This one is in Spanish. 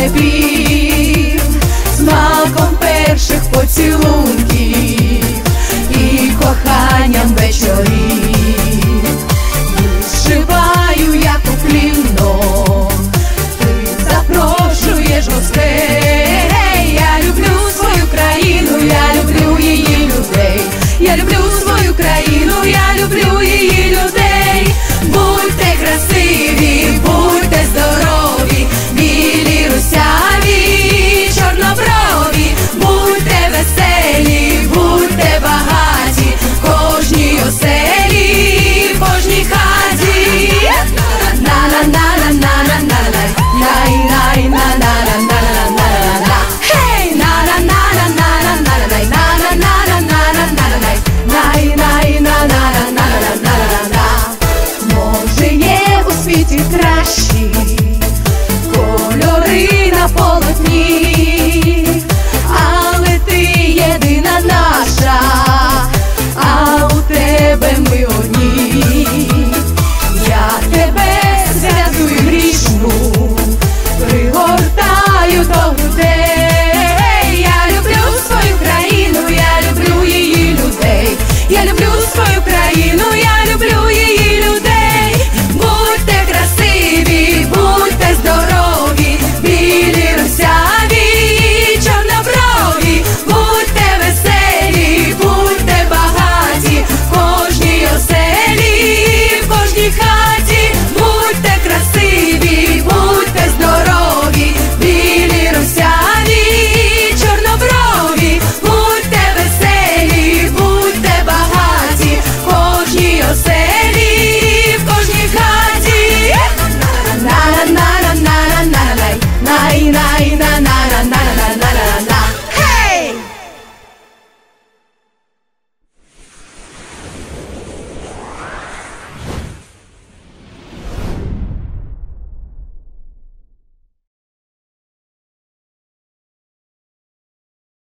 te pido.